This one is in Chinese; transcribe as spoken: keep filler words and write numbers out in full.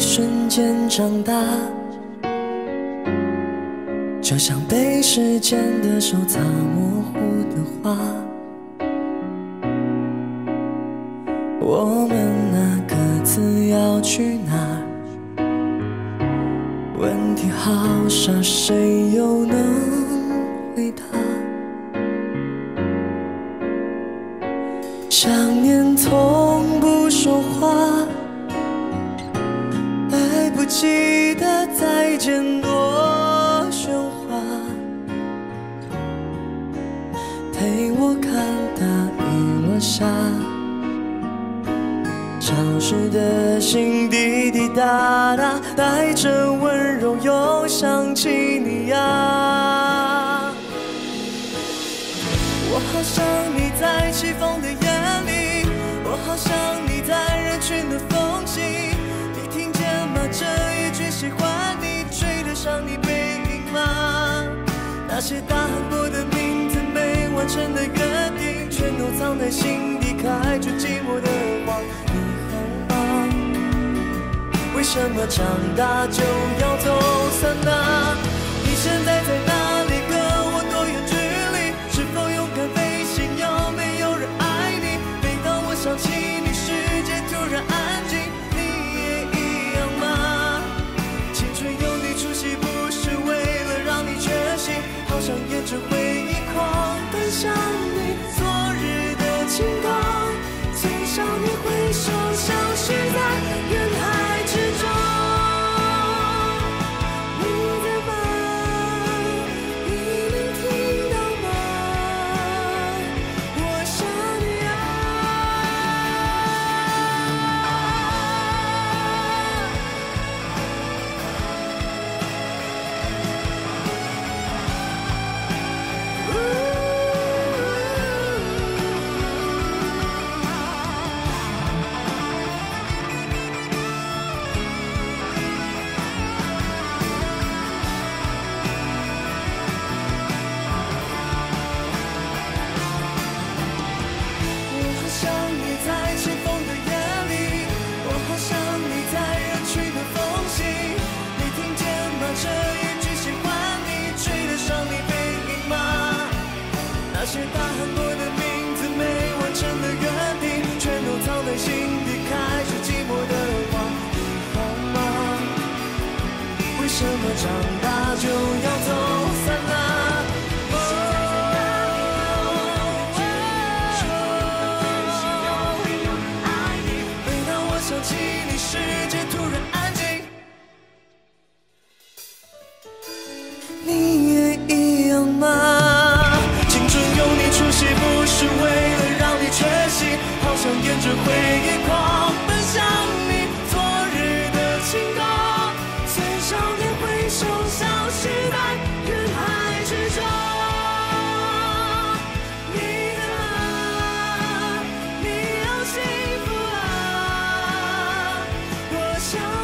瞬间长大，就像被时间的手擦模糊的画。我们啊，各自要去哪儿？ 问题好傻，谁又能回答？想念从不说话，来不及的再见多喧哗。陪我看大雨落下，潮湿的心滴滴答答，带着温柔。 又想起你呀，我好想你在起风的夜里，我好想你在人群的缝隙。你听见吗？这一句喜欢你，追得上你背影吗？那些大喊过的名字，没完成的约定，全都藏在心底，开出寂寞的花。你很棒，为什么长大就要走？ 你现在在哪里？跟我多远距离？是否勇敢飞行？有没有人爱你？每当我想起你，世界突然安静。你也一样吗？青春有你出席，不是为了让你缺席，好想沿着回忆狂奔向你。昨日的晴空，请向你挥手，消失在人海之中。 想。